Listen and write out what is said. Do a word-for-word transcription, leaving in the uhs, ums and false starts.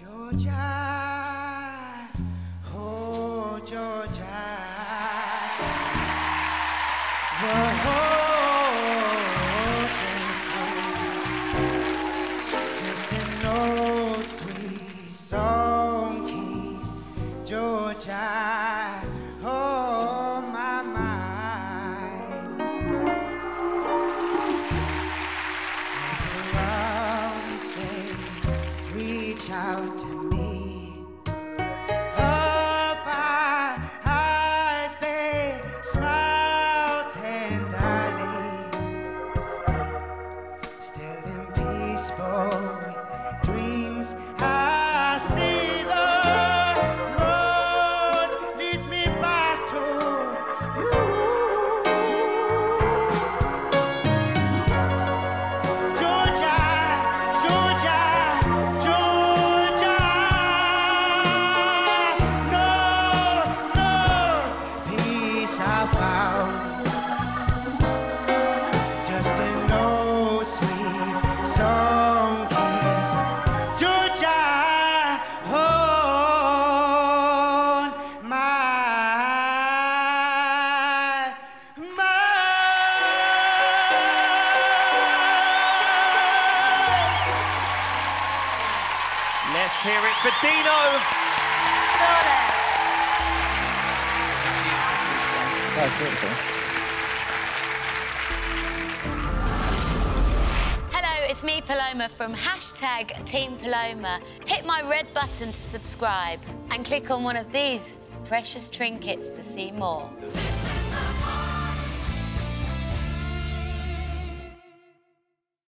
Georgia, oh Georgia, the whole thing, just an old sweet song keeps Georgia on my mind. If love is vain, reach out to Let's hear it for Deano. Hello, it's me, Paloma, from hashtag Team Paloma. Hit my red button to subscribe and click on one of these precious trinkets to see more.